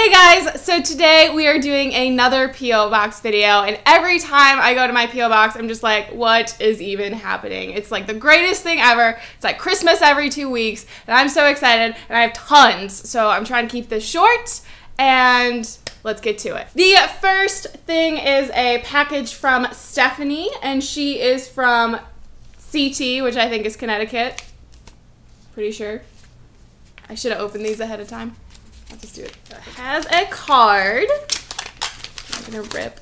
Hey guys, so today we are doing another P.O. Box video, and every time I go to my P.O. Box, I'm just like, what is even happening? It's like the greatest thing ever. It's like Christmas every 2 weeks, and I'm so excited, and I have tons, so I'm trying to keep this short, and let's get to it. The first thing is a package from Stephanie, and she is from CT, which I think is Connecticut. Pretty sure. I should have opened these ahead of time. I'll just do it. So it has a card. I'm gonna rip.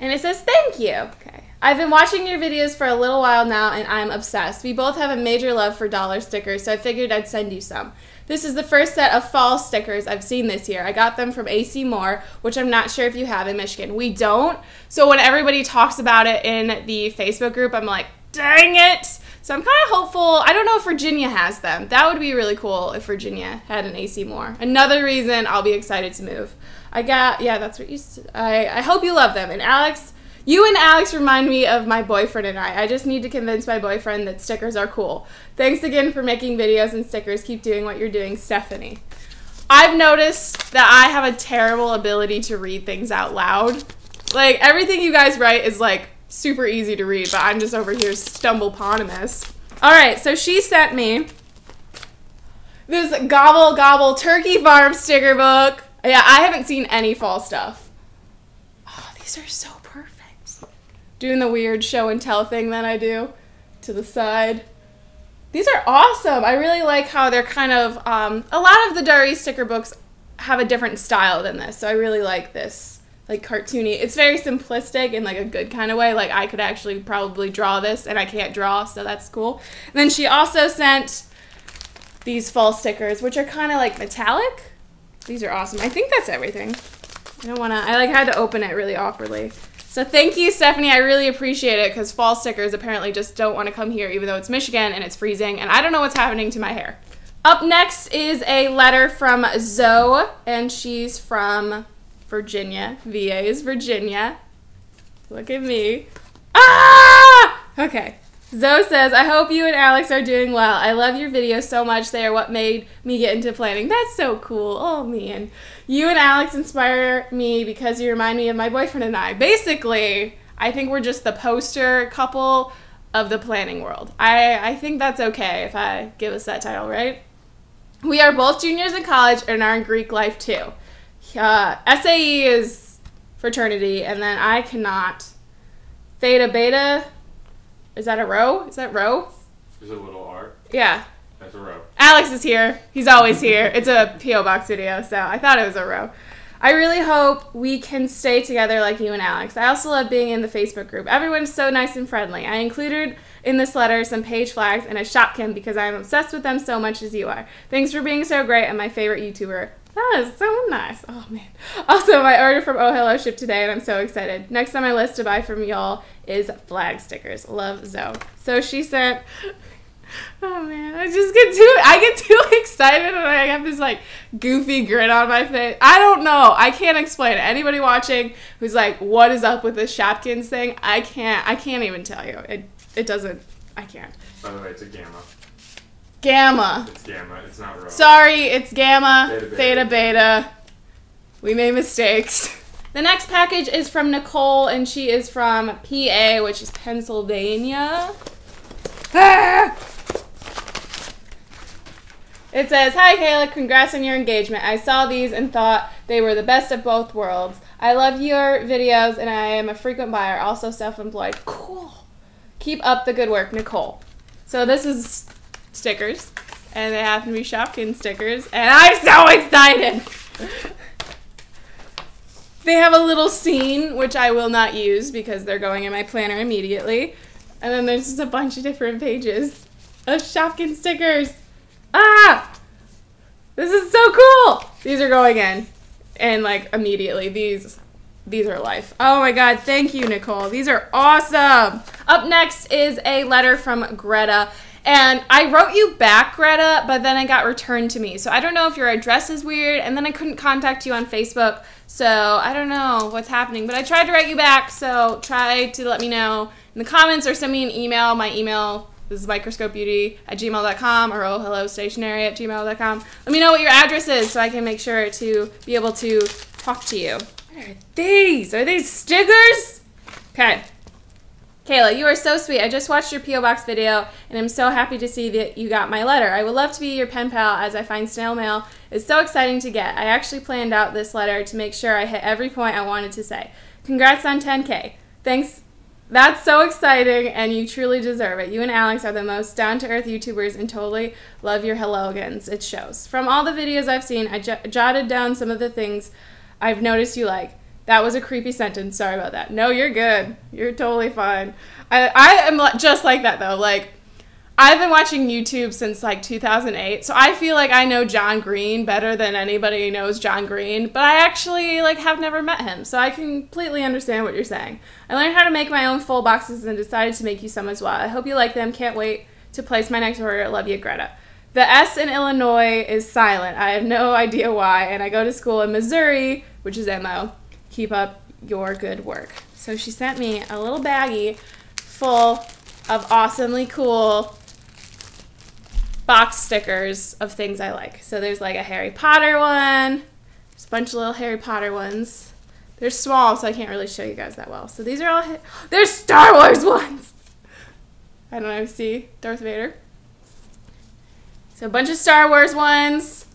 And it says, thank you. Okay. I've been watching your videos for a little while now, and I'm obsessed. We both have a major love for dollar stickers, so I figured I'd send you some. This is the first set of fall stickers I've seen this year. I got them from AC Moore, which I'm not sure if you have in Michigan. We don't. So when everybody talks about it in the Facebook group, I'm like, dang it. So I'm kind of hopeful. I don't know if Virginia has them. That would be really cool if Virginia had an AC Moore. Another reason I'll be excited to move. I got, yeah, that's what you said. I hope you love them. And Alex, you and Alex remind me of my boyfriend and I. I just need to convince my boyfriend that stickers are cool. Thanks again for making videos and stickers. Keep doing what you're doing, Stephanie. I've noticed that I have a terrible ability to read things out loud. Like, everything you guys write is like, super easy to read, but I'm just over here stumbleponymous. Alright, so she sent me this Gobble Gobble Turkey Farm sticker book. Yeah, I haven't seen any fall stuff. Oh, these are so perfect. Doing the weird show and tell thing that I do to the side. These are awesome. I really like how they're kind of, a lot of the Dari sticker books have a different style than this, so I really like this. Like cartoony. It's very simplistic in like a good kind of way. Like I could actually probably draw this and I can't draw, so that's cool. And then she also sent these fall stickers, which are kind of like metallic. These are awesome. I think that's everything. I don't want to, I like had to open it really awkwardly. So thank you, Stephanie. I really appreciate it because fall stickers apparently just don't want to come here even though it's Michigan and it's freezing and I don't know what's happening to my hair. Up next is a letter from Zoe, and she's from Virginia. VA is Virginia. Look at me. Ah! Okay. Zoe says, I hope you and Alex are doing well. I love your videos so much. They are what made me get into planning. That's so cool. Oh, man. You and Alex inspire me because you remind me of my boyfriend and I. Basically, I think we're just the poster couple of the planning world. I think that's okay if I give us that title, right? We are both juniors in college and are in Greek life, too. SAE is fraternity, and then I cannot. Theta, beta, is that a row? Is that row? There's a little R. Yeah. That's a row. Alex is here. He's always here. It's a P.O. Box video, so I thought it was a row. I really hope we can stay together like you and Alex. I also love being in the Facebook group. Everyone's so nice and friendly. I included in this letter some page flags and a Shopkins because I am obsessed with them so much as you are. Thanks for being so great and my favorite YouTuber. That is so nice. Oh, man. Also, my order from Oh Hello shipped today, and I'm so excited. Next on my list to buy from y'all is flag stickers. Love, Zoe. So she sent... Oh, man. I get too excited, and I have this, like, goofy grin on my face. I don't know. I can't explain it. Anybody watching who's like, what is up with this Shopkins thing? I can't even tell you. It doesn't... I can't. By the way, it's a gamma. Gamma. It's gamma. It's not row. Sorry, it's gamma. Theta beta. Theta, beta. We made mistakes. The next package is from Nicole, and she is from PA, which is Pennsylvania. Ah! It says, hi, Kayla. Congrats on your engagement. I saw these and thought they were the best of both worlds. I love your videos, and I am a frequent buyer, also self-employed. Cool. Keep up the good work, Nicole. So this is... stickers, and they happen to be Shopkins stickers, and I'm so excited! They have a little scene, which I will not use because they're going in my planner immediately, and then there's just a bunch of different pages of Shopkins stickers. Ah! This is so cool! These are going in, and like immediately. These are life. Oh my god, thank you, Nicole. These are awesome! Up next is a letter from Greta. And I wrote you back, Greta, but then it got returned to me. So I don't know if your address is weird, and then I couldn't contact you on Facebook, so I don't know what's happening. But I tried to write you back, so try to let me know in the comments or send me an email. My email This is microscopebeauty@gmail.com or ohellostationery@gmail.com. Let me know what your address is so I can make sure to be able to talk to you. What are these? Are these stickers? Okay. Kayla, you are so sweet. I just watched your P.O. Box video, and I'm so happy to see that you got my letter. I would love to be your pen pal as I find snail mail is so exciting to get. I actually planned out this letter to make sure I hit every point I wanted to say. Congrats on 10K. Thanks. That's so exciting, and you truly deserve it. You and Alex are the most down-to-earth YouTubers and totally love your hello-gans. It shows. From all the videos I've seen, I jotted down some of the things I've noticed you like. That was a creepy sentence. Sorry about that. No, you're good. You're totally fine. I am just like that, though. Like, I've been watching YouTube since, like, 2008, so I feel like I know John Green better than anybody knows John Green, but I actually, like, have never met him, so I completely understand what you're saying. I learned how to make my own full boxes and decided to make you some as well. I hope you like them. Can't wait to place my next order. Love you, Greta. The S in Illinois is silent. I have no idea why, and I go to school in Missouri, which is MO. Keep up your good work. So she sent me a little baggie full of awesomely cool box stickers of things I like. So there's like a Harry Potter one. There's a bunch of little Harry Potter ones. They're small, so I can't really show you guys that well. So these are all... There's Star Wars ones! I don't know if you see Darth Vader. So a bunch of Star Wars ones.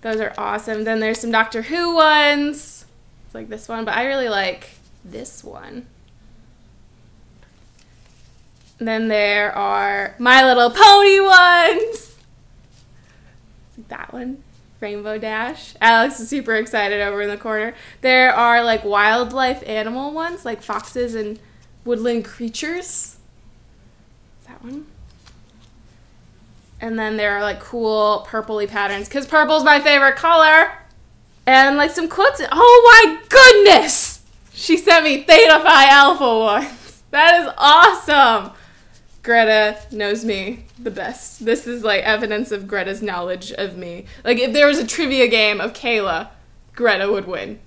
Those are awesome. Then there's some Doctor Who ones. It's like this one, but I really like this one. And then there are My Little Pony ones. Like that one, Rainbow Dash. Alex is super excited over in the corner. There are like wildlife animal ones, like foxes and woodland creatures. That one. And then there are like cool purpley patterns, because purple's my favorite color. And, like, some quotes. Oh, my goodness! She sent me Theta Phi Alpha ones. That is awesome! Greta knows me the best. This is, like, evidence of Greta's knowledge of me. Like, if there was a trivia game of Kayla, Greta would win.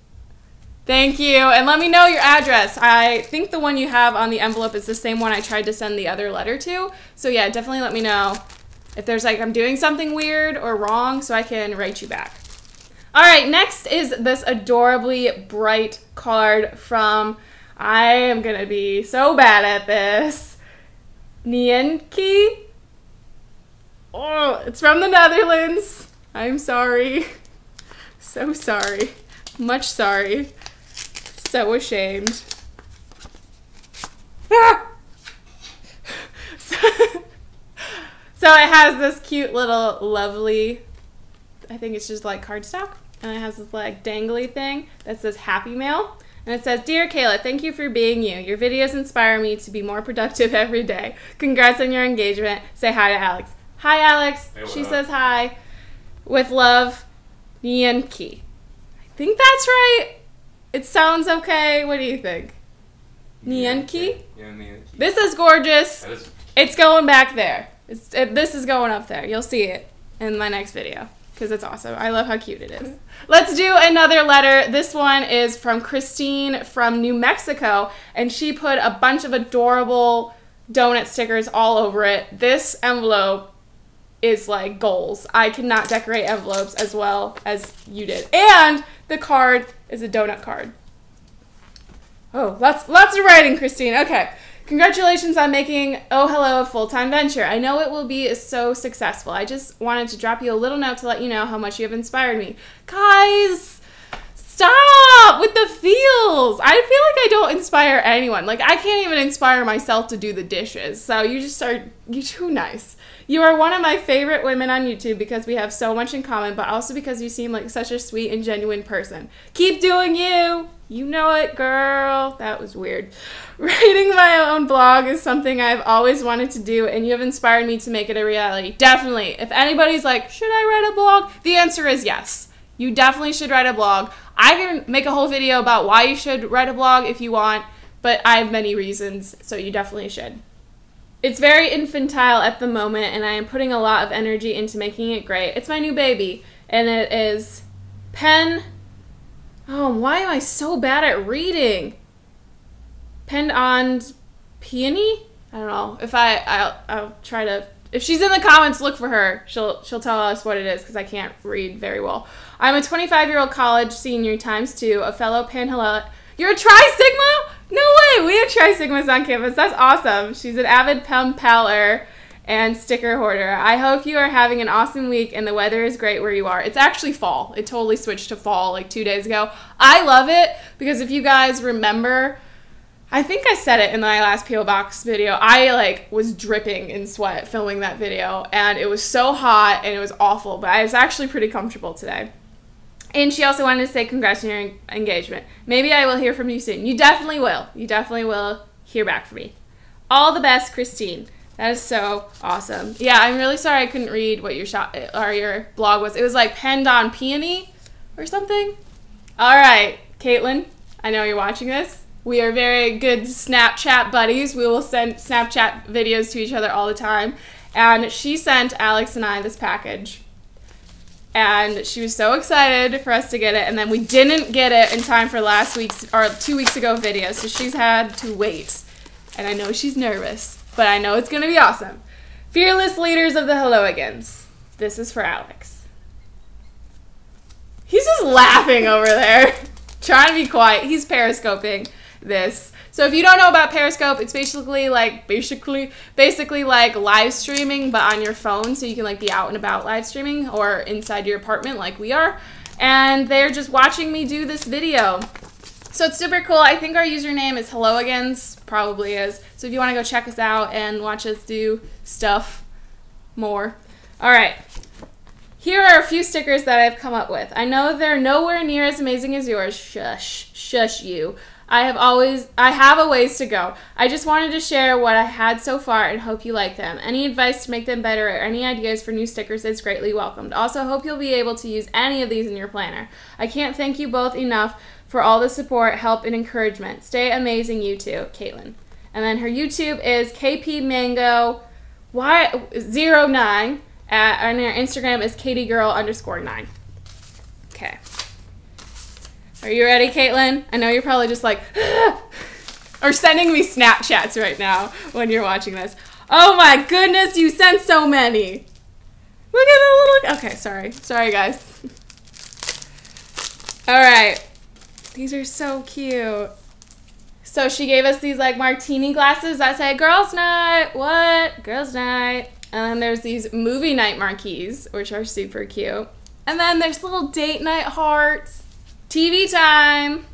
Thank you. And let me know your address. I think the one you have on the envelope is the same one I tried to send the other letter to. So, yeah, definitely let me know if there's, like, I'm doing something weird or wrong so I can write you back. All right, next is this adorably bright card from, I am going to be so bad at this, Nienke. Oh, it's from the Netherlands. I'm sorry. So sorry. Much sorry. So ashamed. Ah! So it has this cute little lovely, I think it's just like cardstock. And it has this like dangly thing that says Happy Mail. And it says, Dear Kayla, thank you for being you. Your videos inspire me to be more productive every day. Congrats on your engagement. Say hi to Alex. Hi, Alex. Hey, she says hi. With love, Nienke. I think that's right. It sounds okay. What do you think? Nienke? Yeah, Nienke. This is gorgeous. That is... It's going back there. This is going up there. You'll see it in my next video. Because it's awesome. I love how cute it is. Let's do another letter. This one is from Christine from New Mexico, and she put a bunch of adorable donut stickers all over it. This envelope is like goals. I cannot decorate envelopes as well as you did. And the card is a donut card. Oh, lots of writing, Christine. Okay. Congratulations on making Oh Hello a full-time venture. I know it will be so successful. I just wanted to drop you a little note to let you know how much you have inspired me. Guys, stop with the feels. I feel like I don't inspire anyone. Like, I can't even inspire myself to do the dishes. So you're too nice. You are one of my favorite women on YouTube because we have so much in common, but also because you seem like such a sweet and genuine person. Keep doing you. You know it, girl. That was weird. Writing my own blog is something I've always wanted to do, and you have inspired me to make it a reality. Definitely. If anybody's like, should I write a blog? The answer is yes. You definitely should write a blog. I can make a whole video about why you should write a blog if you want, but I have many reasons, so you definitely should. It's very infantile at the moment, and I am putting a lot of energy into making it great. It's my new baby, and it is pen... Oh, why am I so bad at reading? Pendant Peony? I don't know. If I'll try to. If she's in the comments, look for her. She'll tell us what it is because I can't read very well. I'm a 25-year-old college senior ×2, a fellow Panhellenic. You're a Tri Sigma? No way! We have Tri Sigmas on campus. That's awesome. She's an avid pumpeller and sticker hoarder. I hope you are having an awesome week and the weather is great where you are. It's actually fall. It totally switched to fall like 2 days ago. I love it because if you guys remember, I think I said it in my last P.O. Box video, I like was dripping in sweat filming that video and it was so hot and it was awful, but I was actually pretty comfortable today. And she also wanted to say congrats on your engagement. Maybe I will hear from you soon. You definitely will. You definitely will hear back from me. All the best, Christine. That is so awesome. Yeah, I'm really sorry I couldn't read what your shop or your blog was. It was like Penned on Peony or something. All right, Caitlin, I know you're watching this. We are very good Snapchat buddies. We will send Snapchat videos to each other all the time. And she sent Alex and I this package. And she was so excited for us to get it. And then we didn't get it in time for last week's or 2 weeks ago video. So she's had to wait. And I know she's nervous. But I know it's going to be awesome. Fearless leaders of the Helloigans. This is for Alex. He's just laughing over there, trying to be quiet. He's periscoping this. So if you don't know about Periscope, it's basically like live streaming, but on your phone. So you can like be out and about live streaming or inside your apartment like we are. And they're just watching me do this video. So it's super cool. I think our username is Helloigans, probably is. So if you want to go check us out and watch us do stuff more. All right. Here are a few stickers that I've come up with. I know they're nowhere near as amazing as yours. Shush, shush you. I have a ways to go. I just wanted to share what I had so far and hope you like them. Any advice to make them better or any ideas for new stickers is greatly welcomed. Also, hope you'll be able to use any of these in your planner. I can't thank you both enough for all the support, help, and encouragement. Stay amazing, you two, Caitlin. And then her YouTube is kpmango09, and her Instagram is katiegirl_9. Okay. Are you ready, Caitlin? I know you're probably just like, or sending me Snapchats right now when you're watching this. Oh my goodness, you sent so many. Look at the little, okay, sorry. Sorry, guys. All right. These are so cute. So she gave us these like martini glasses that say girls night, what? Girls night. And then there's these movie night marquees, which are super cute. And then there's little date night hearts, TV time.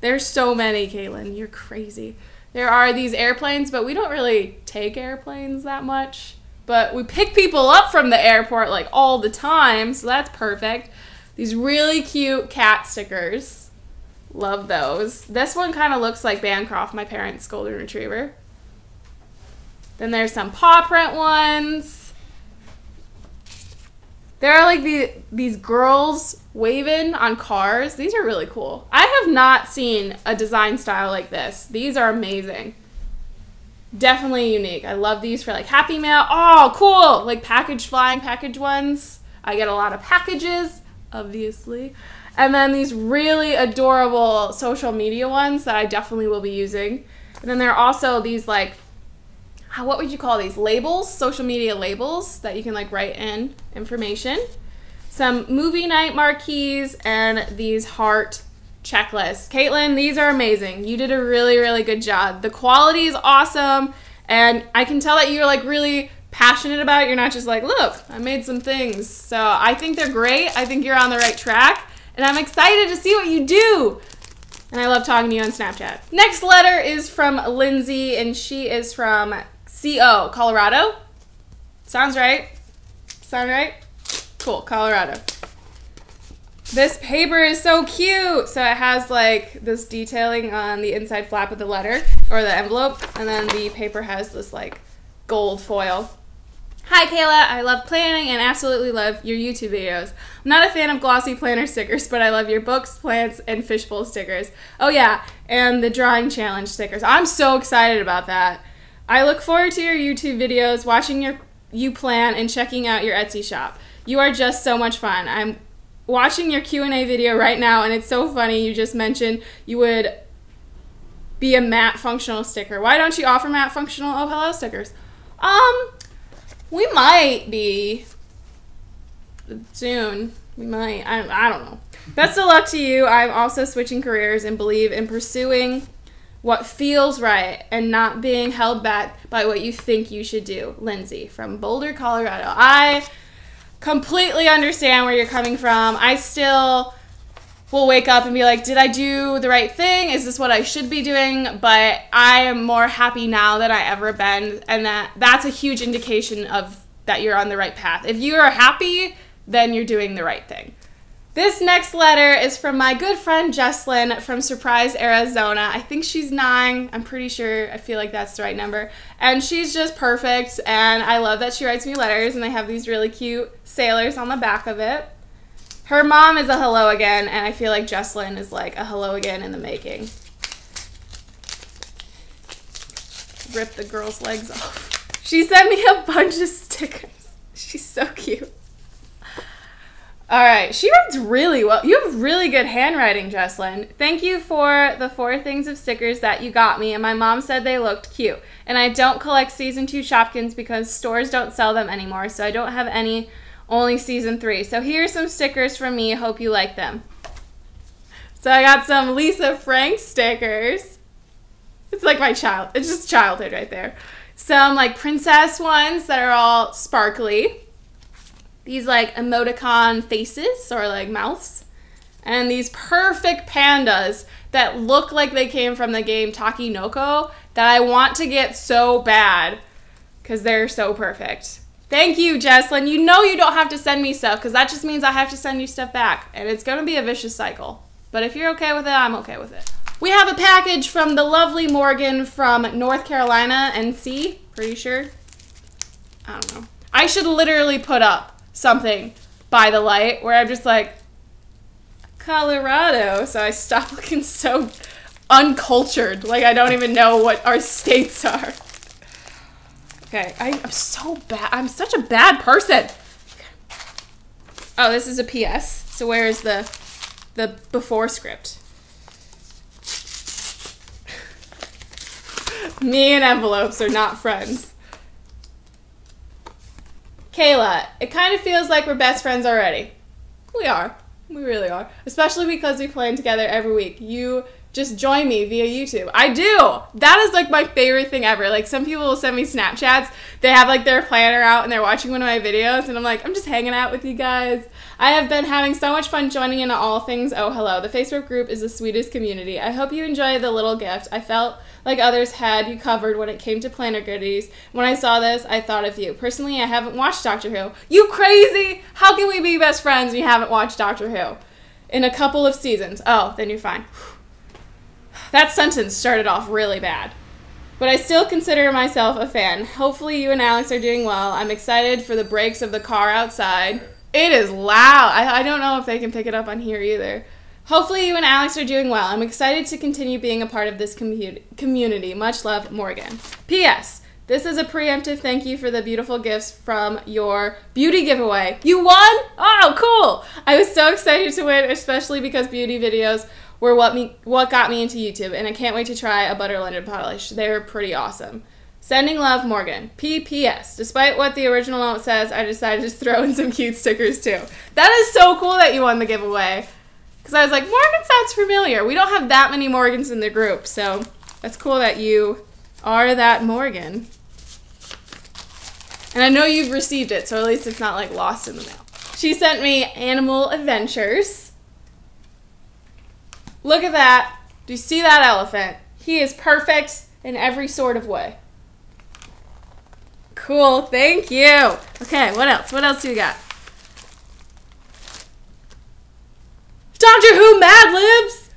There's so many, Caitlin, you're crazy. There are these airplanes, but we don't really take airplanes that much, but we pick people up from the airport like all the time, so that's perfect. These really cute cat stickers. Love those. This one kind of looks like Bancroft, my parents' golden retriever. Then there's some paw print ones. There are like these girls waving on cars. These are really cool. I have not seen a design style like this. These are amazing. Definitely unique. I love these for like Happy Mail. Oh, cool. Like package flying package ones. I get a lot of packages, obviously. And then these really adorable social media ones that I definitely will be using. And then there are also these like, what would you call these? Labels, social media labels that you can like write in information. Some movie night marquees and these heart checklists. Caitlin, these are amazing. You did a really, really good job. The quality is awesome. And I can tell that you're like really passionate about it. You're not just like, look, I made some things. So I think they're great. I think you're on the right track. And I'm excited to see what you do. And I love talking to you on Snapchat. Next letter is from Lindsay, and she is from CO, Colorado. Sounds right? Sound right? Cool, Colorado. This paper is so cute. So it has like this detailing on the inside flap of the letter or the envelope. And then the paper has this like gold foil. Hi Kayla, I love planning and absolutely love your YouTube videos. I'm not a fan of glossy planner stickers, but I love your books, plants, and fishbowl stickers. Oh yeah, and the drawing challenge stickers. I'm so excited about that. I look forward to your YouTube videos, watching you plan, and checking out your Etsy shop. You are just so much fun. I'm watching your Q&A video right now, and it's so funny. You just mentioned you would be a matte functional sticker. Why don't you offer matte functional oh hello stickers? We might be soon. We might. I don't know. Best of luck to you. I'm also switching careers and believe in pursuing what feels right and not being held back by what you think you should do. Lindsay from Boulder, Colorado. I completely understand where you're coming from. I still will wake up and be like, did I do the right thing? Is this what I should be doing? But I am more happy now than I ever been, and that's a huge indication of that you're on the right path. If you are happy, then you're doing the right thing. This next letter is from my good friend Jesslyn from Surprise, Arizona. I think she's 9. I'm pretty sure. I feel like that's the right number. And she's just perfect, and I love that she writes me letters, and they have these really cute sailors on the back of it. Her mom is a hello again, and I feel like Jesslyn is like a hello again in the making. Rip the girl's legs off. She sent me a bunch of stickers. She's so cute. All right, she writes really well. You have really good handwriting, Jesslyn. Thank you for the 4 things of stickers that you got me, and my mom said they looked cute. And I don't collect Season 2 Shopkins because stores don't sell them anymore, so I don't have any, only Season 3. So here's some stickers from me. Hope you like them. So I got some Lisa Frank stickers. It's like my child. It's just childhood right there. Some like princess ones that are all sparkly. These like emoticon faces or like mouths, and these perfect pandas that look like they came from the game Takinoko that I want to get so bad because they're so perfect. Thank you, Jesslyn. You know you don't have to send me stuff because that just means I have to send you stuff back, and it's going to be a vicious cycle. But if you're okay with it, I'm okay with it. We have a package from the lovely Morgan from North Carolina, NC, pretty sure. I don't know. I should literally put up something by the light where I'm just like, Colorado, so I stop looking so uncultured, like I don't even know what our states are. Okay, I'm so bad. I'm such a bad person. Okay. Oh, this is a PS. So where is the before script? Me and envelopes are not friends. Kayla, it kind of feels like we're best friends already. We are. We really are. Especially because we plan together every week. You just join me via YouTube. I do! That is like my favorite thing ever. Like some people will send me Snapchats. They have like their planner out and they're watching one of my videos and I'm like, I'm just hanging out with you guys. I have been having so much fun joining in all things oh hello. The Facebook group is the sweetest community. I hope you enjoy the little gift. I felt like others had you covered when it came to planner goodies. When I saw this, I thought of you. Personally, I haven't watched Doctor Who. You crazy! How can we be best friends when you haven't watched Doctor Who? In a couple of seasons. Oh, then you're fine. That sentence started off really bad. But I still consider myself a fan. Hopefully you and Alex are doing well. I'm excited for the brakes of the car outside. It is loud. I don't know if they can pick it up on here either. Hopefully you and Alex are doing well. I'm excited to continue being a part of this community. Much love, Morgan. P.S. This is a preemptive thank you for the beautiful gifts from your beauty giveaway. You won? Oh, cool. I was so excited to win, especially because beauty videos were what got me into YouTube, and I can't wait to try a butter linen polish. They're pretty awesome. Sending love, Morgan. P.P.S. Despite what the original note says, I decided to throw in some cute stickers too. That is so cool that you won the giveaway. Because I was like, Morgan sounds familiar. We don't have that many Morgans in the group, so that's cool that you are that Morgan. And I know you've received it, so at least it's not, like, lost in the mail. She sent me Animal Adventures. Look at that. Do you see that elephant? He is perfect in every sort of way. Cool. Thank you. Okay, what else? What else do we got? Doctor Who Mad Libs!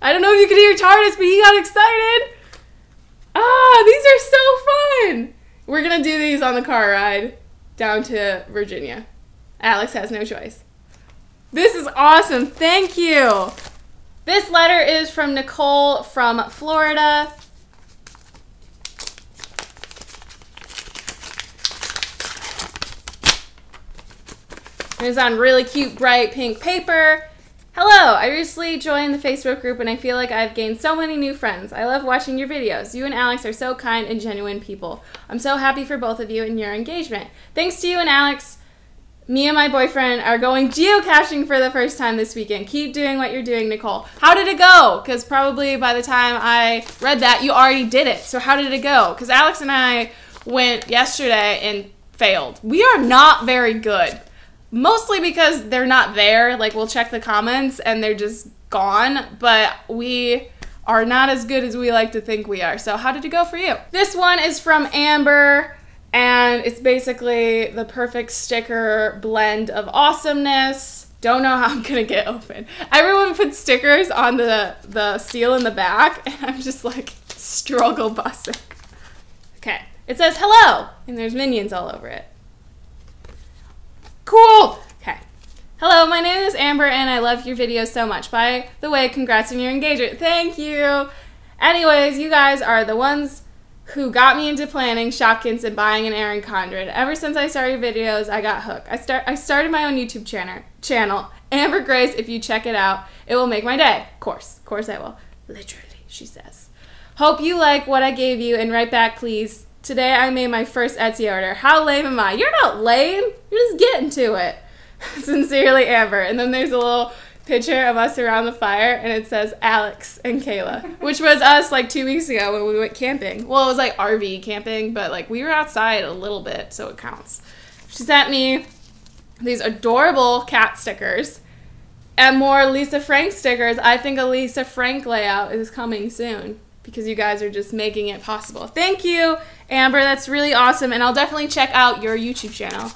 I don't know if you could hear TARDIS, but he got excited! Ah, these are so fun! We're gonna do these on the car ride down to Virginia. Alex has no choice. This is awesome, thank you! This letter is from Nicole from Florida. It's on really cute, bright pink paper. Hello! I recently joined the Facebook group and I feel like I've gained so many new friends. I love watching your videos. You and Alex are so kind and genuine people. I'm so happy for both of you and your engagement. Thanks to you and Alex, me and my boyfriend are going geocaching for the first time this weekend. Keep doing what you're doing, Nicole. How did it go? Because probably by the time I read that, you already did it. So how did it go? Because Alex and I went yesterday and failed. We are not very good. Mostly because they're not there. Like, we'll check the comments and they're just gone, but we are not as good as we like to think we are. So how did it go for you? This one is from Amber, and it's basically the perfect sticker blend of awesomeness. Don't know how I'm gonna get open. Everyone puts stickers on the seal in the back, and I'm just like struggle busting. Okay, it says hello, and there's minions all over it. Cool! Okay. Hello, my name is Amber and I love your videos so much. By the way, congrats on your engagement. Thank you! Anyways, you guys are the ones who got me into planning Shopkins and buying an ERIN CONDREN. Ever since I started your videos, I got hooked. I started my own YouTube channel, Amber Grace. If you check it out, it will make my day. Of course I will. Literally, she says. Hope you like what I gave you and write back, please. Today I made my first Etsy order. How lame am I? You're not lame. You're just getting to it. Sincerely, Amber. And then there's a little picture of us around the fire, and it says Alex and Kayla, which was us like 2 weeks ago when we went camping. Well, it was like RV camping, but like we were outside a little bit, so it counts. She sent me these adorable cat stickers and more Lisa Frank stickers. I think a Lisa Frank layout is coming soon, because you guys are just making it possible. Thank you, Amber. That's really awesome, and I'll definitely check out your YouTube channel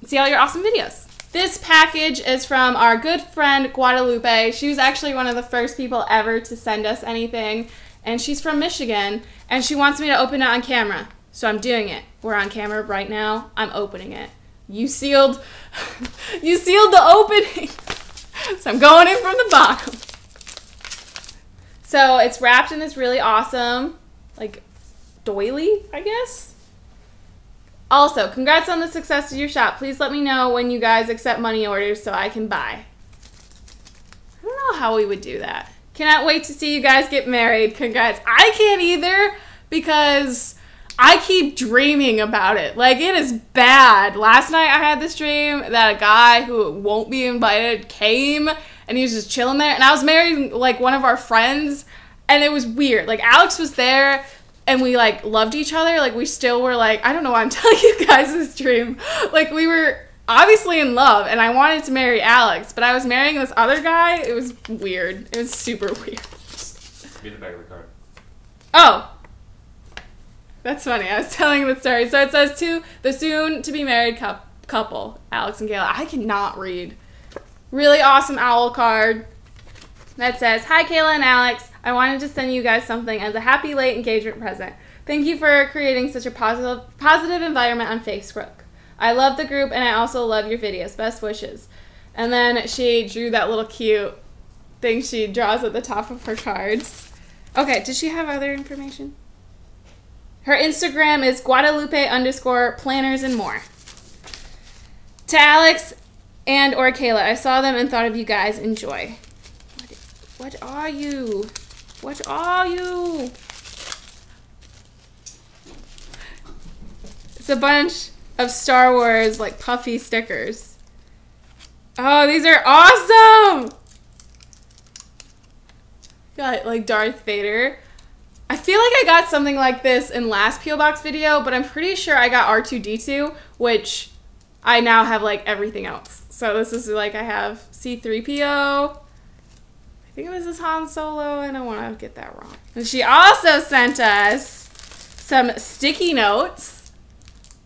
and see all your awesome videos. This package is from our good friend Guadalupe. She was actually one of the first people ever to send us anything, and she's from Michigan, and she wants me to open it on camera, so I'm doing it. We're on camera right now. I'm opening it. You sealed the opening. So I'm going in from the bottom. So it's wrapped in this really awesome, like, doily, I guess. Also, congrats on the success of your shop. Please let me know when you guys accept money orders so I can buy. I don't know how we would do that. Cannot wait to see you guys get married. Congrats. I can't either, because I keep dreaming about it. Like, it is bad. Last night I had this dream that a guy who won't be invited came, and he was just chilling there. And I was marrying, like, one of our friends, and it was weird. Like, Alex was there, and we, like, loved each other. Like, we still were, like, I don't know why I'm telling you guys this dream. Like, we were obviously in love, and I wanted to marry Alex, but I was marrying this other guy. It was weird. It was super weird. Be in the back of the car. Oh. That's funny. I was telling the story. So it says, to the soon-to-be married couple, Alex and Kayla. I cannot read. Really awesome owl card that says, hi, Kayla and Alex. I wanted to send you guys something as a happy late engagement present. Thank you for creating such a positive environment on Facebook. I love the group, and I also love your videos. Best wishes. And then she drew that little cute thing she draws at the top of her cards. Okay, did she have other information? Her Instagram is Guadalupe_planners and more. To Alex and or Kayla, I saw them and thought of you guys. Enjoy. What are you? What are you? It's a bunch of Star Wars, like, puffy stickers. Oh, these are awesome! Got, like, Darth Vader. I feel like I got something like this in last P.O. Box video, but I'm pretty sure I got R2-D2, which I now have, like, everything else. So this is, like, I have C-3PO. I think this is Han Solo. I don't want to get that wrong. And she also sent us some sticky notes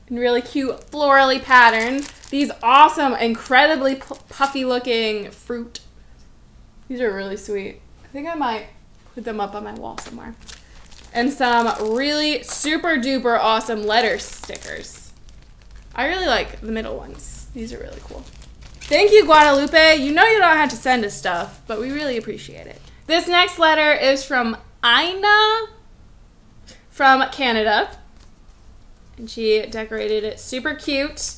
in really cute florally pattern. These awesome, incredibly puffy-looking fruit. These are really sweet. I think I might put them up on my wall somewhere. And some really super-duper awesome letter stickers. I really like the middle ones. These are really cool. Thank you, Guadalupe. You know you don't have to send us stuff, but we really appreciate it. This next letter is from Ina from Canada. And she decorated it super cute.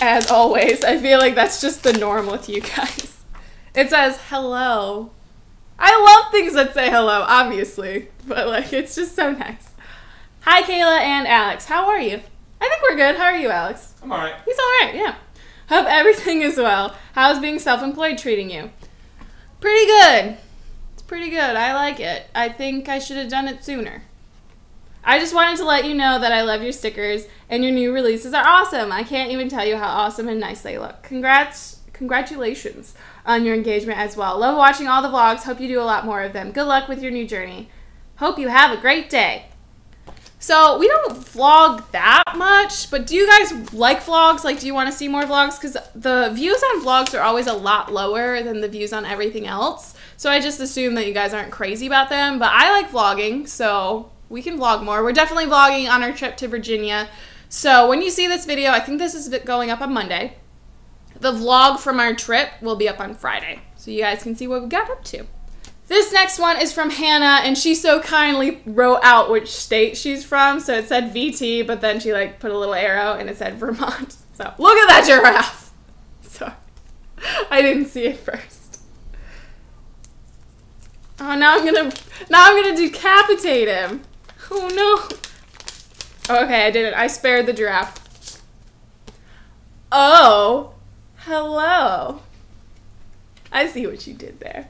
as always. I feel like that's just the norm with you guys. It says hello. I love things that say hello, obviously, but like it's just so nice. Hi, Kayla and Alex. How are you? I think we're good. How are you, Alex? I'm all right. He's all right, yeah. Hope everything is well. How's being self-employed treating you? Pretty good. It's pretty good. I like it. I think I should have done it sooner. I just wanted to let you know that I love your stickers and your new releases are awesome. I can't even tell you how awesome and nice they look. Congratulations on your engagement as well. Love watching all the vlogs. Hope you do a lot more of them. Good luck with your new journey. Hope you have a great day. So we don't vlog that much, but do you guys like vlogs? Like, do you want to see more vlogs? Because the views on vlogs are always a lot lower than the views on everything else. So I just assume that you guys aren't crazy about them, but I like vlogging, so we can vlog more. We're definitely vlogging on our trip to Virginia. So when you see this video, I think this is going up on Monday. The vlog from our trip will be up on Friday, so you guys can see what we got up to. This next one is from Hannah, and she so kindly wrote out which state she's from. So it said VT, but then she like put a little arrow and it said Vermont. So look at that giraffe. Sorry, I didn't see it first. Oh, now I'm gonna decapitate him. Oh no. Okay, I did it. I spared the giraffe. Oh. Hello. I see what you did there.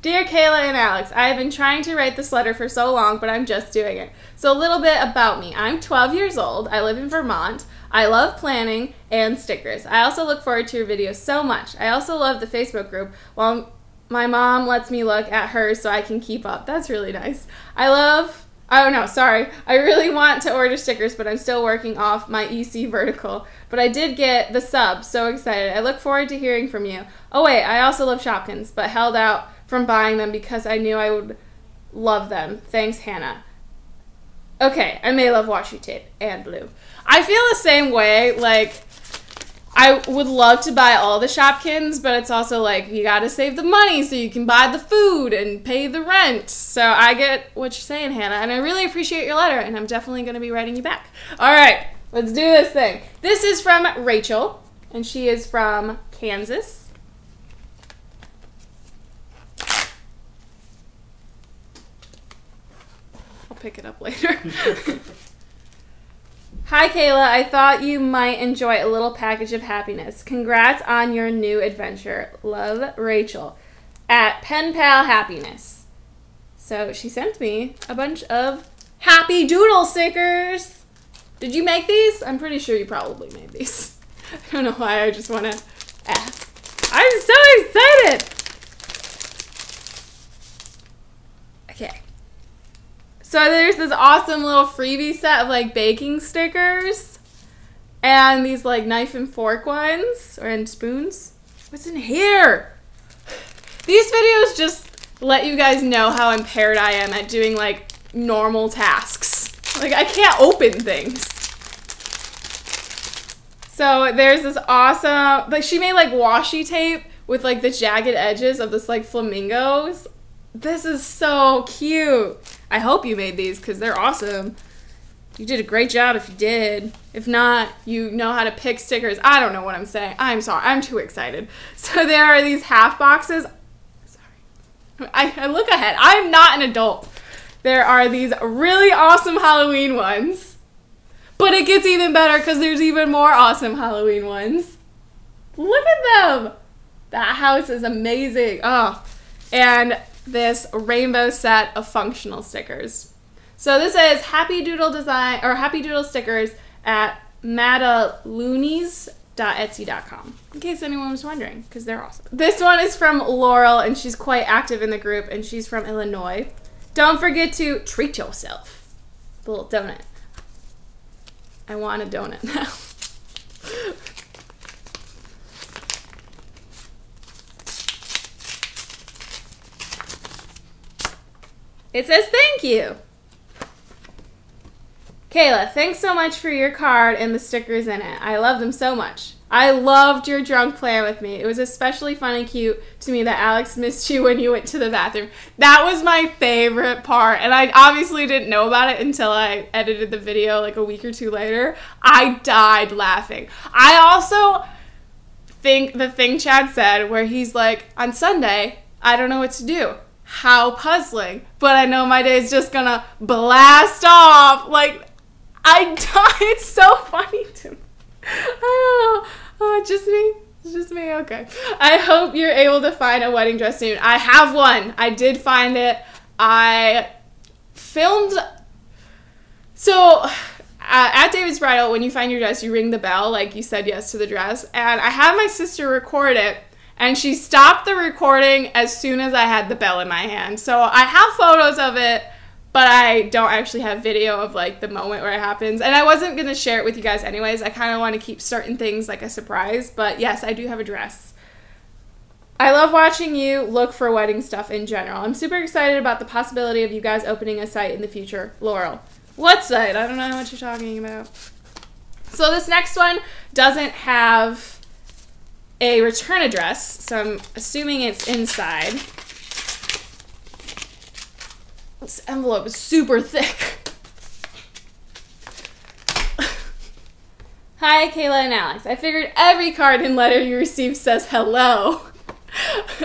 Dear Kayla and Alex, I have been trying to write this letter for so long, but I'm just doing it. So a little bit about me. I'm 12 years old. I live in Vermont. I love planning and stickers. I also look forward to your videos so much. I also love the Facebook group. While my mom lets me look at hers so I can keep up. That's really nice. I really want to order stickers, but I'm still working off my EC vertical. But I did get the sub. So excited. I look forward to hearing from you. Oh, wait. I also love Shopkins, but held out from buying them because I knew I would love them. Thanks, Hannah. Okay. I may love washi tape and blue. I feel the same way. Like, I would love to buy all the Shopkins, but it's also like you gotta save the money so you can buy the food and pay the rent. So I get what you're saying, Hannah, and I really appreciate your letter, and I'm definitely gonna be writing you back. All right, let's do this thing. This is from Rachel, and she is from Kansas. I'll pick it up later. Hi, Kayla. I thought you might enjoy a little package of happiness. Congrats on your new adventure. Love, Rachel. At Pen Pal Happiness. So she sent me a bunch of happy doodle stickers. Did you make these? I'm pretty sure you probably made these. I don't know why. I just want to ask. I'm so excited. Okay. So there's this awesome little freebie set of like baking stickers and these like knife and fork ones and spoons. What's in here? These videos just let you guys know how impaired I am at doing like normal tasks. Like I can't open things. So there's this awesome, like she made like washi tape with like the jagged edges of this like flamingos. This is so cute. I hope you made these because they're awesome. You did a great job if you did. If not, you know how to pick stickers. I don't know what I'm saying. I'm sorry. I'm too excited. So there are these half boxes. Sorry. I look ahead. I'm not an adult. There are these really awesome Halloween ones. But it gets even better because there's even more awesome Halloween ones. Look at them. That house is amazing. Oh, and this rainbow set of functional stickers. So this is Happy Doodle Design or Happy Doodle Stickers at madaloonies.etsy.com. In case anyone was wondering, because they're awesome. This one is from Laurel, and she's quite active in the group, and she's from Illinois. Don't forget to treat yourself. The little donut. I want a donut now. It says, thank you. Kayla, thanks so much for your card and the stickers in it. I love them so much. I loved your drunk play with me. It was especially fun and cute to me that Alex missed you when you went to the bathroom. That was my favorite part, and I obviously didn't know about it until I edited the video like a week or two later. I died laughing. I also think the thing Chad said where he's like, on Sunday, I don't know what to do. How puzzling. But I know my day's just gonna blast off. Like, I died. It's so funny to me. I don't know. Oh, just me? It's just me? Okay. I hope you're able to find a wedding dress soon. I have one. I did find it. I filmed. So, at David's Bridal, when you find your dress, you ring the bell, like you said yes to the dress. And I had my sister record it, and she stopped the recording as soon as I had the bell in my hand. So, I have photos of it. But I don't actually have video of, like, the moment where it happens. And I wasn't going to share it with you guys anyways. I kind of want to keep certain things like a surprise. But, yes, I do have a dress. I love watching you look for wedding stuff in general. I'm super excited about the possibility of you guys opening a site in the future. Laurel. What site? I don't know what you're talking about. So this next one doesn't have a return address. So I'm assuming it's inside. This envelope is super thick. Hi, Kayla and Alex. I figured every card and letter you receive says hello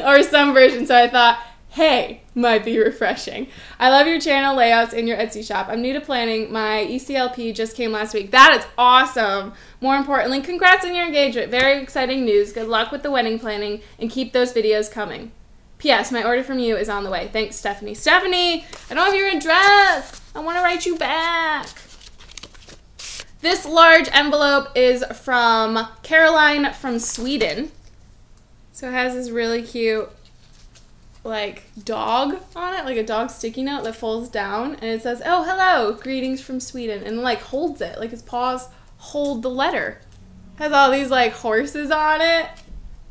or some version, so I thought, hey, might be refreshing. I love your channel layouts and your Etsy shop. I'm new to planning. My ECLP just came last week. That is awesome. More importantly, congrats on your engagement. Very exciting news. Good luck with the wedding planning and keep those videos coming. P.S. My order from you is on the way. Thanks, Stephanie. Stephanie, I don't have your address. I want to write you back. This large envelope is from Caroline from Sweden. So it has this really cute, like, dog on it, like a dog sticky note that folds down. And it says, oh, hello, greetings from Sweden. And, like, holds it. Like, his paws hold the letter. Has all these, like, horses on it.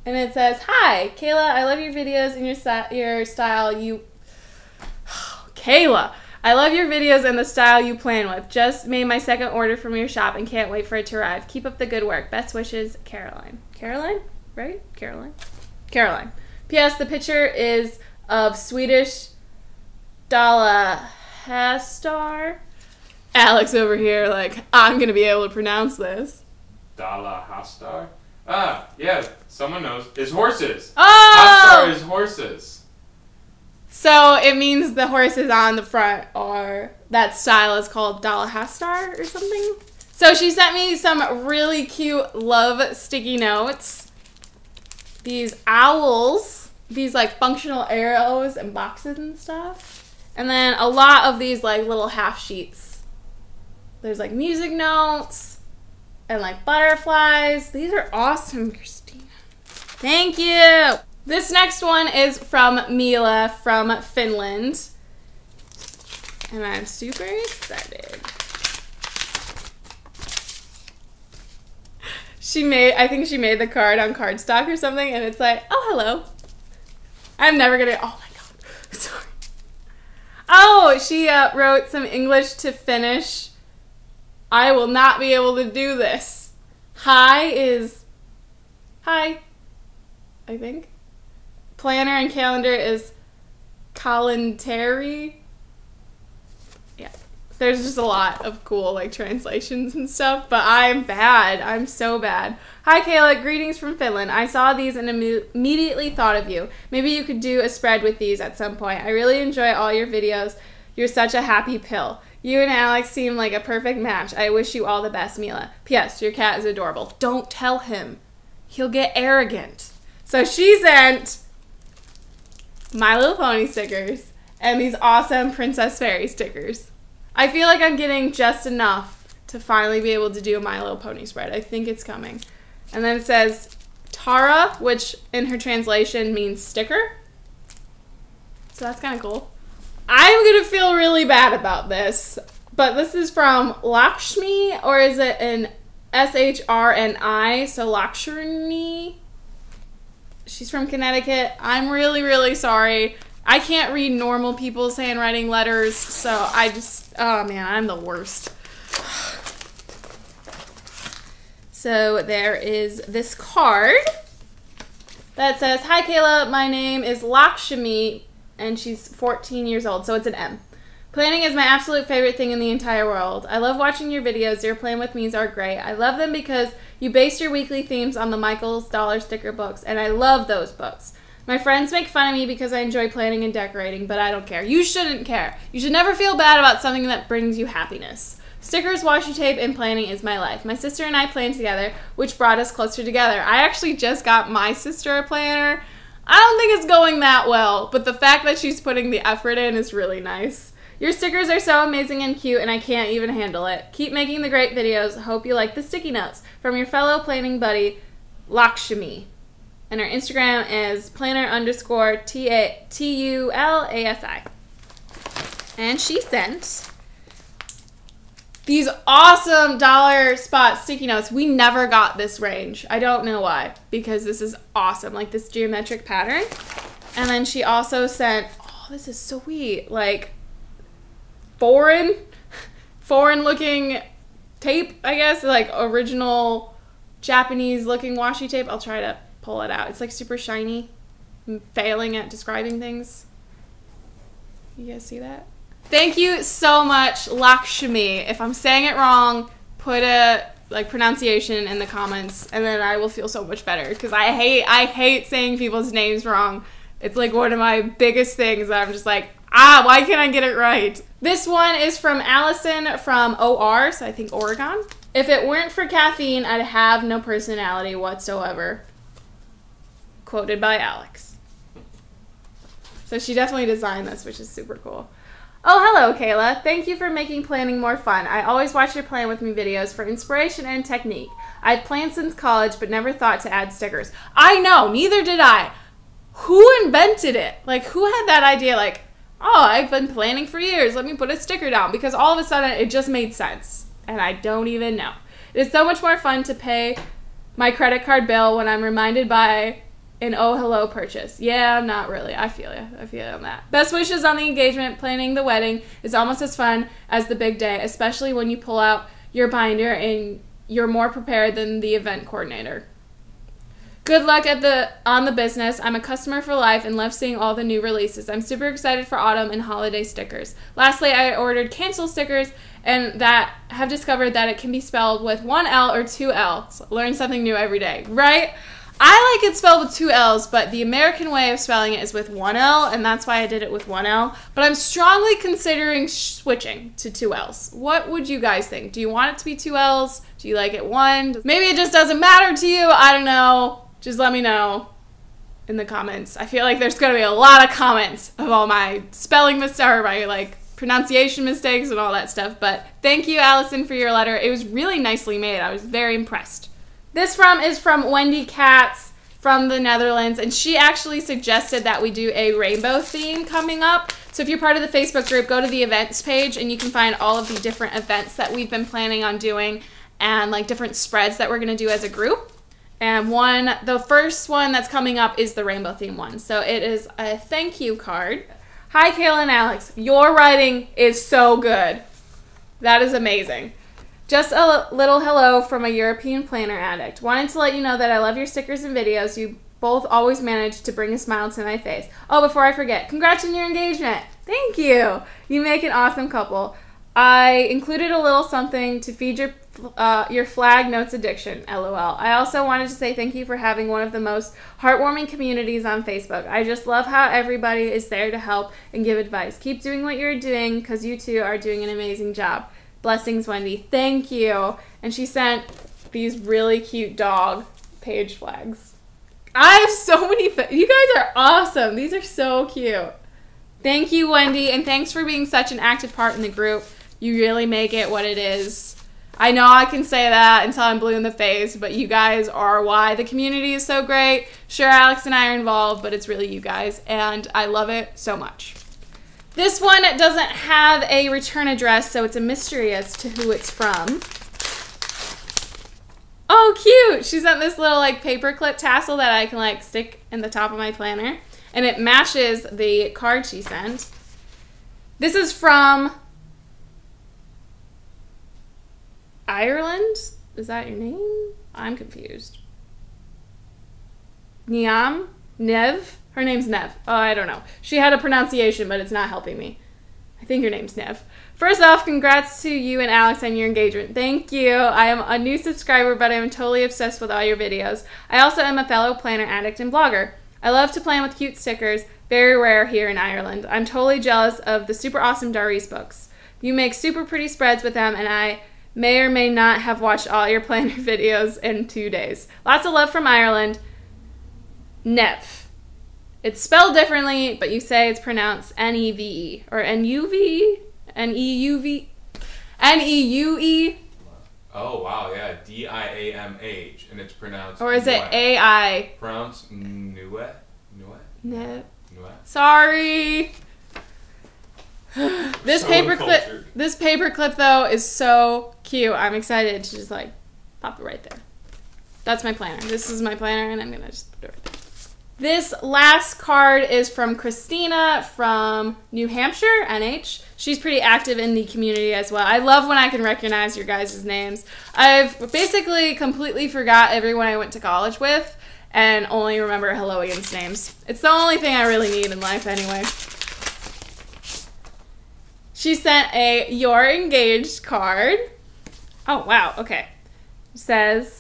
And it says, hi, Kayla, I love your videos and your style you... Kayla, I love your videos and the style you plan with. Just made my second order from your shop and can't wait for it to arrive. Keep up the good work. Best wishes, Caroline. Caroline? Right? Caroline? Caroline. P.S. The picture is of Swedish Dala Hästar. Alex over here, like, I'm going to be able to pronounce this. Dala Hästar? Ah, yeah, someone knows. It's horses. Oh! Hästar is horses. So it means the horses on the front are, that style is called Dala Hästar or something. So she sent me some really cute love sticky notes. These owls, these like functional arrows and boxes and stuff. And then a lot of these like little half sheets. There's like music notes. And like butterflies. These are awesome, Christina. Thank you. This next one is from Mila from Finland. And I'm super excited. She made, I think she made the card on cardstock or something, and it's like, oh, hello. I'm never gonna, oh my God, sorry. Oh, she wrote some English to Finnish. I will not be able to do this. Hi is hi, I think. Planner and calendar is kalenteri. Yeah. There's just a lot of cool like translations and stuff, but I'm bad. I'm so bad. Hi Kayla, greetings from Finland. I saw these and immediately thought of you. Maybe you could do a spread with these at some point. I really enjoy all your videos. You're such a happy pill. You and Alex seem like a perfect match. I wish you all the best, Mila. P.S. Your cat is adorable. Don't tell him. He'll get arrogant. So she sent My Little Pony stickers and these awesome Princess Fairy stickers. I feel like I'm getting just enough to finally be able to do a My Little Pony spread. I think it's coming. And then it says Tara, which in her translation means sticker. So that's kind of cool. I'm going to feel really bad about this, but this is from Lakshmi, or is it an S-H-R-N-I, so Lakshmi? She's from Connecticut. I'm really, really sorry. I can't read normal people's handwriting letters, so I just, oh man, I'm the worst. So there is this card that says, "Hi Kayla, my name is Lakshmi," and she's 14 years old, so it's an M. "Planning is my absolute favorite thing in the entire world. I love watching your videos. Your plan with me's are great. I love them because you base your weekly themes on the Michael's Dollar Sticker books, and I love those books. My friends make fun of me because I enjoy planning and decorating, but I don't care." You shouldn't care. You should never feel bad about something that brings you happiness. "Stickers, washi tape, and planning is my life. My sister and I plan together, which brought us closer together." I actually just got my sister a planner. I don't think it's going that well, but the fact that she's putting the effort in is really nice. "Your stickers are so amazing and cute, and I can't even handle it. Keep making the great videos. Hope you like the sticky notes. From your fellow planning buddy, Lakshmi." And her Instagram is planner_TULASI. And she sent these awesome dollar spot sticky notes. We never got this range. I don't know why, because this is awesome, like this geometric pattern. And then she also sent, oh, this is sweet, like foreign looking tape, I guess, like original Japanese looking washi tape. I'll try to pull it out. It's like super shiny. I'm failing at describing things. You guys see that? Thank you so much, Lakshmi. If I'm saying it wrong, put a pronunciation in the comments, and then I will feel so much better, because I hate saying people's names wrong. It's like one of my biggest things that I'm just like, ah, why can't I get it right? This one is from Allison from OR, so I think Oregon. "If it weren't for caffeine, I'd have no personality whatsoever." Quoted by Alex. So she definitely designed this, which is super cool. "Oh, hello, Kayla. Thank you for making planning more fun. I always watch your Plan With Me videos for inspiration and technique. I've planned since college, but never thought to add stickers." I know, neither did I. Who invented it? Like, who had that idea? Like, oh, I've been planning for years. Let me put a sticker down. Because all of a sudden, it just made sense. And I don't even know. "It is so much more fun to pay my credit card bill when I'm reminded by an oh hello purchase." Yeah, not really. I feel you. I feel you on that. "Best wishes on the engagement. Planning the wedding is almost as fun as the big day, especially when you pull out your binder and you're more prepared than the event coordinator. Good luck on the business. I'm a customer for life and love seeing all the new releases. I'm super excited for autumn and holiday stickers. Lastly, I ordered cancel stickers and that have discovered that it can be spelled with one L or two L's. Learn something new every day," right? I like it spelled with two L's, but the American way of spelling it is with one L, and that's why I did it with one L. But I'm strongly considering switching to two L's. What would you guys think? Do you want it to be two L's? Do you like it one? Maybe it just doesn't matter to you. I don't know. Just let me know in the comments. I feel like there's going to be a lot of comments of all my spelling mistakes, or my pronunciation mistakes and all that stuff. But thank you, Allison, for your letter. It was really nicely made. I was very impressed. This is from Wendy Katz from the Netherlands, and she actually suggested that we do a rainbow theme coming up. So if you're part of the Facebook group, go to the events page, and you can find all of the different events that we've been planning on doing and different spreads that we're going to do as a group. And the first one that's coming up is the rainbow theme one. So it is a thank you card. "Hi, Kayla and Alex. Your writing is so good." That is amazing. "Just a little hello from a European planner addict. Wanted to let you know that I love your stickers and videos. You both always manage to bring a smile to my face. Oh, before I forget, congrats on your engagement." Thank you. "You make an awesome couple. I included a little something to feed your flag notes addiction. LOL. I also wanted to say thank you for having one of the most heartwarming communities on Facebook. I just love how everybody is there to help and give advice. Keep doing what you're doing because you two are doing an amazing job. Blessings, Wendy." Thank you. And she sent these really cute dog page flags. I have so many. You guys are awesome. These are so cute. Thank you, Wendy. And thanks for being such an active part in the group. You really make it what it is. I know I can say that until I'm blue in the face, but you guys are why the community is so great. Sure, Alex and I are involved, but it's really you guys. And I love it so much. This one doesn't have a return address, so it's a mystery as to who it's from. Oh, cute! She sent this little paperclip tassel that I can stick in the top of my planner, and it matches the card she sent. This is from Ireland. Is that your name? I'm confused. Niam? Nev? Her name's Nev. Oh, I don't know. She had a pronunciation, but it's not helping me. I think her name's Nev. First off, congrats to you and Alex on your engagement. Thank you. I am a new subscriber, but I am totally obsessed with all your videos. I also am a fellow planner addict and blogger. I love to plan with cute stickers, very rare here in Ireland. I'm totally jealous of the super awesome Darice books. You make super pretty spreads with them, and I may or may not have watched all your planner videos in 2 days. Lots of love from Ireland. Nev. It's spelled differently, but you say it's pronounced N-E-V-E, or N-U-V-E? N-E-U-V? N-E-U-E? Oh, wow, yeah, D-I-A-M-H, and it's pronounced... Or is it A-I? Pronounced Nue? Nue? Nue. Sorry! This paperclip, though, is so cute. I'm excited to just, like, pop it right there. That's my planner. This is my planner, and I'm going to just put it right there. This last card is from Christina from New Hampshire, NH. She's pretty active in the community as well. I love when I can recognize your guys' names. I've basically completely forgot everyone I went to college with and only remember Helloian's names. It's the only thing I really need in life anyway. She sent a You're Engaged card. Oh, wow, okay. It says...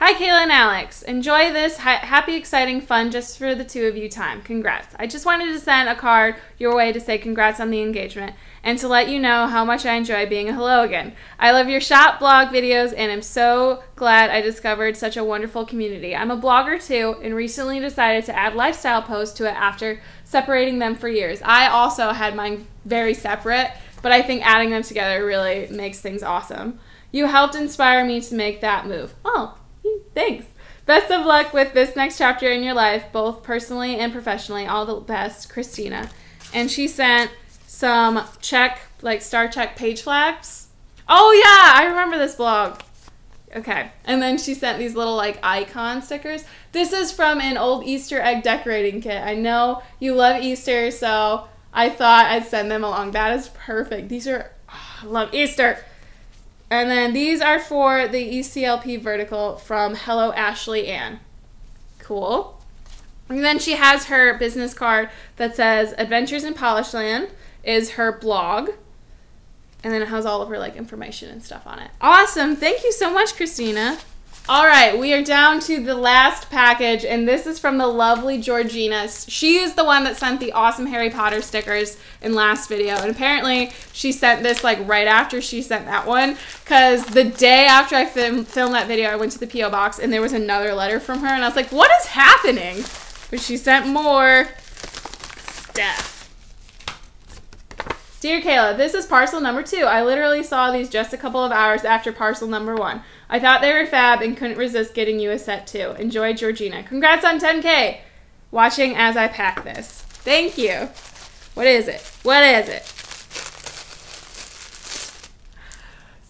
Hi, Kayla and Alex. Enjoy this happy, exciting, fun, just for the two of you time. Congrats. I just wanted to send a card your way to say congrats on the engagement and to let you know how much I enjoy being a Hello Again. I love your shop, blog, videos, and I'm so glad I discovered such a wonderful community. I'm a blogger too and recently decided to add lifestyle posts to it after separating them for years. I also had mine very separate, but I think adding them together really makes things awesome. You helped inspire me to make that move. Oh. Thanks. Best of luck with this next chapter in your life, both personally and professionally. All the best, Christina. And she sent some check, like star check page flags. Oh yeah, I remember this blog. Okay. And then she sent these little like icon stickers. This is from an old Easter egg decorating kit. I know you love Easter, so I thought I'd send them along. That is perfect. These are, oh, I love Easter. And then these are for the ECLP vertical from Hello Ashley Ann. Cool. And then she has her business card that says Adventures in Polish Land is her blog. And then it has all of her like information and stuff on it. Awesome. Thank you so much, Christina. All right, we are down to the last package, and this is from the lovely Georgina. She is the one that sent the awesome Harry Potter stickers in last video, and apparently she sent this like right after she sent that one, because the day after I filmed that video, I went to the P.O. box, and there was another letter from her, and I was like, what is happening? But she sent more stuff. Dear Kayla, this is parcel number 2. I literally saw these just a couple of hours after parcel number 1. I thought they were fab and couldn't resist getting you a set too. Enjoy, Georgina. Congrats on 10K. Watching as I pack this. Thank you. What is it? What is it?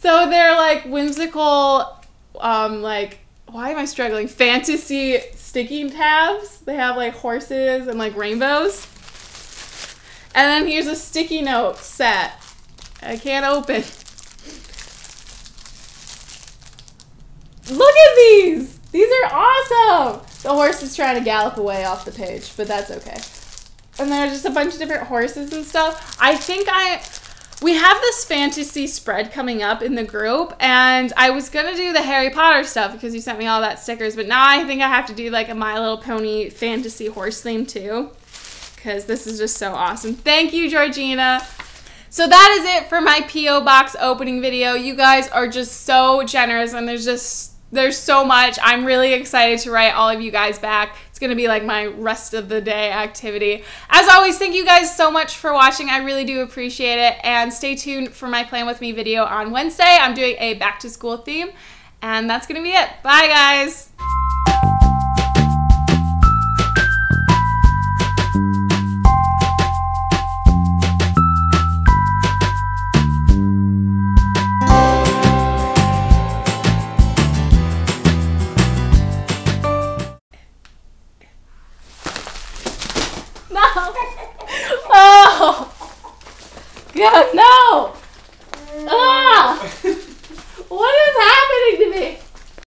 So they're like whimsical, like, why am I struggling? Fantasy sticking tabs. They have like horses and like rainbows. And then here's a sticky note set. I can't open. Look at these! These are awesome! The horse is trying to gallop away off the page, but that's okay. And there's just a bunch of different horses and stuff. I think we have this fantasy spread coming up in the group, and I was gonna do the Harry Potter stuff because you sent me all that stickers, but now I think I have to do like a My Little Pony fantasy horse theme too. Because this is just so awesome. Thank you, Georgina. So that is it for my P.O. box opening video. You guys are just so generous, and there's so much. I'm really excited to write all of you guys back. It's going to be like my rest of the day activity. As always, thank you guys so much for watching. I really do appreciate it, and stay tuned for my Plan With Me video on Wednesday. I'm doing a back to school theme, and that's going to be it. Bye, guys. God, no! Ah! What is happening?